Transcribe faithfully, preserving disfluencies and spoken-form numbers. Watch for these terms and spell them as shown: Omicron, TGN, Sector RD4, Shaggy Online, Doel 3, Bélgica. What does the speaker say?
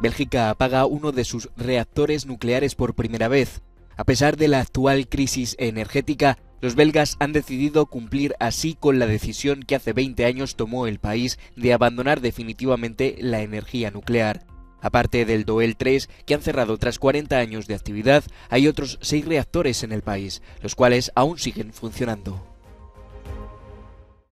Bélgica apaga uno de sus reactores nucleares por primera vez. A pesar de la actual crisis energética, los belgas han decidido cumplir así con la decisión que hace veinte años tomó el país de abandonar definitivamente la energía nuclear. Aparte del Doel tres, que han cerrado tras cuarenta años de actividad, hay otros seis reactores en el país, los cuales aún siguen funcionando.